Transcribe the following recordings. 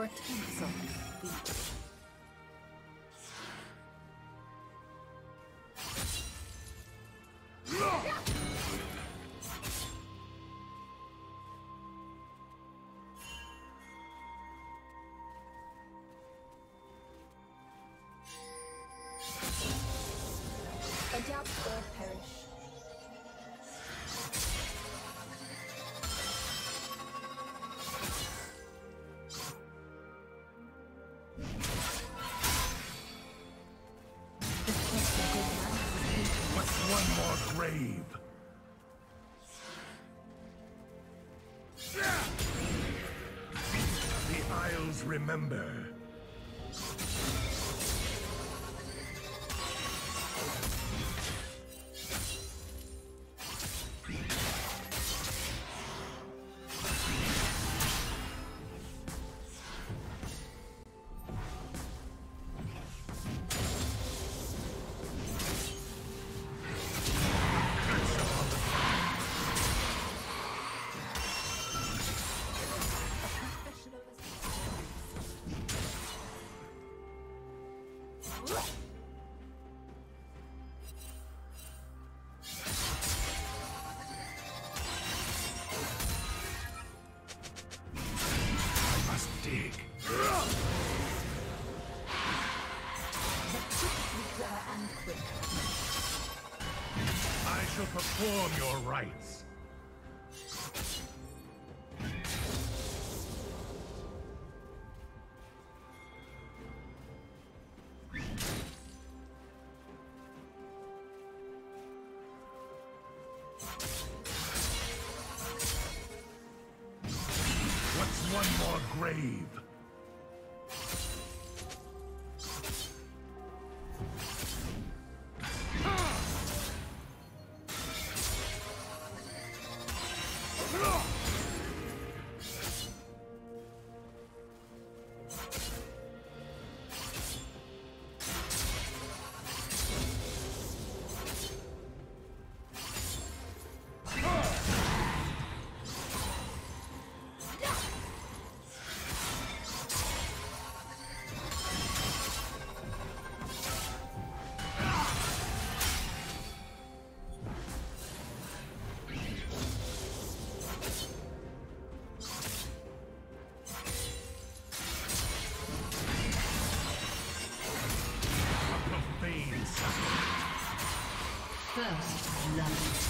your tinsel beach. Adapt or perish. Remember. Perform your rites. What's one more grave? First love.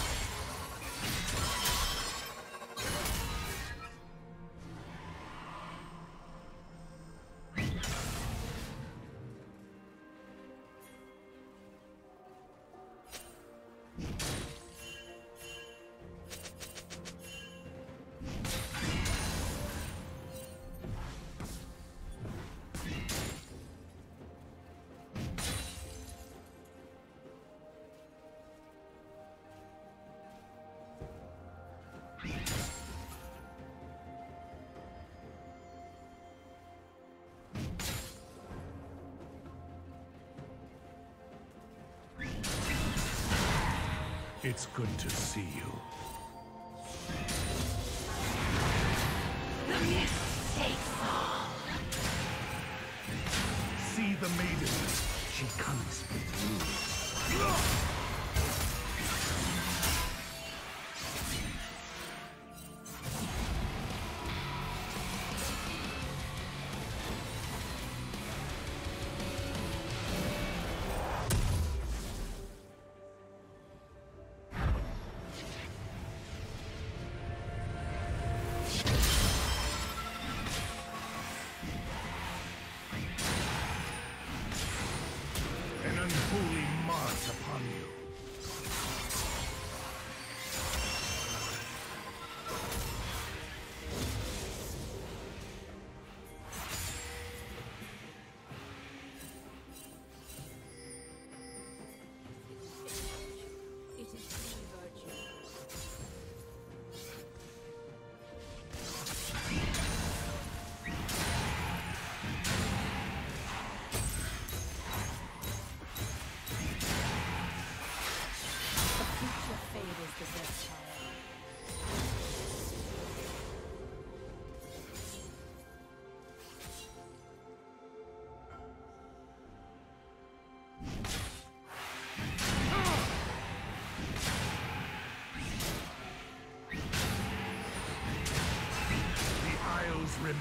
It's good to see you. The mist takes all. See the maiden. She comes with you.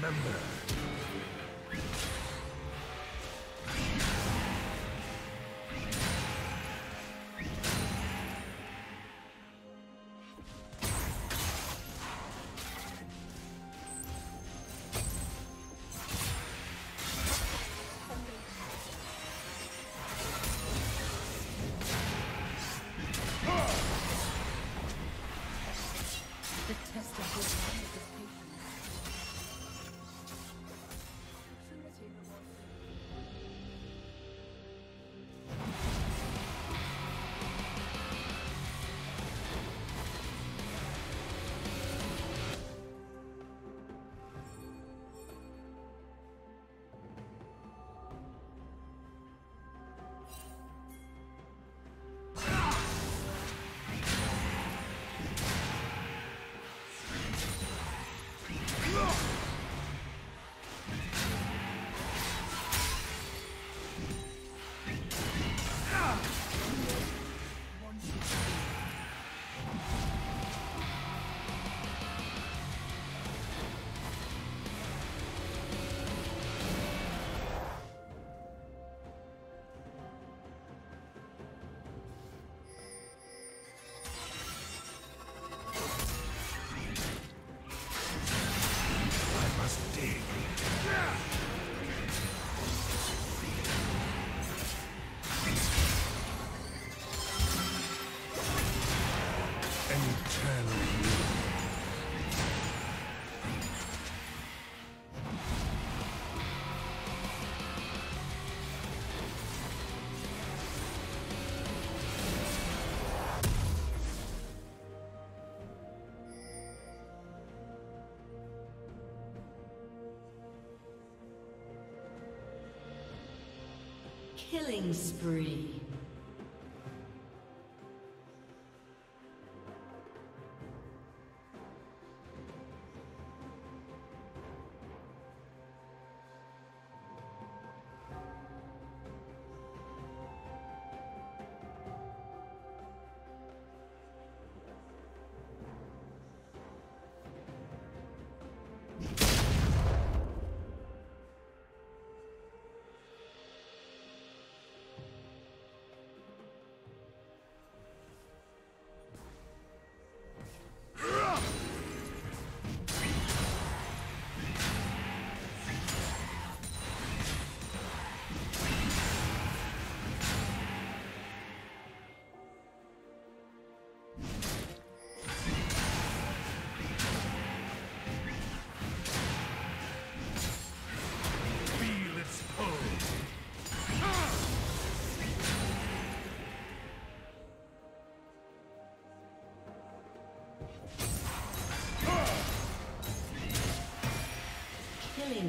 remember. Killing spree. Killing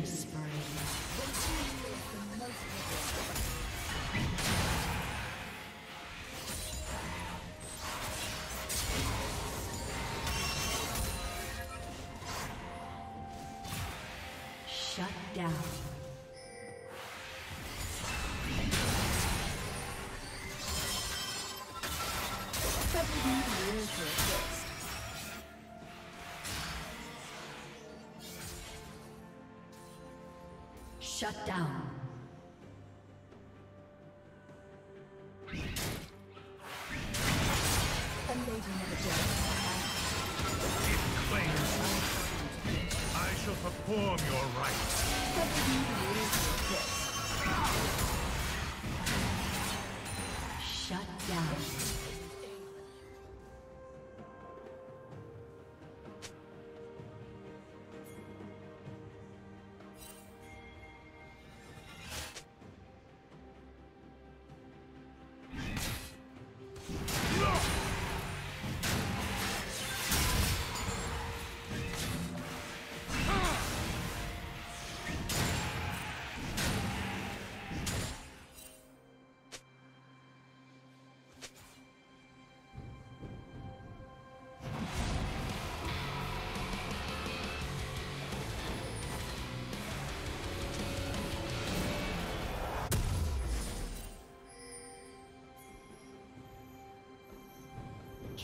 spree. Shut down. Shut down. It claims I shall perform your rites. Shut down.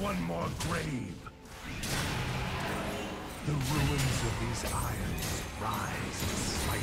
One more grave. The ruins of these irons rise slightly.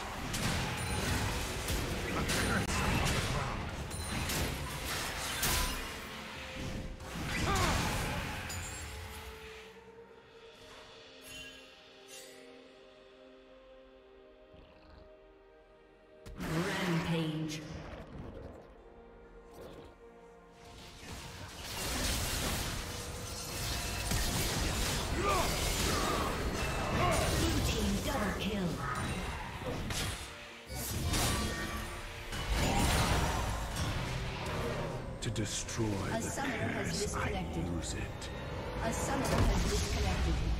A curse on the ground. Rampage. Destroy the curse, I use it. A summoner has disconnected.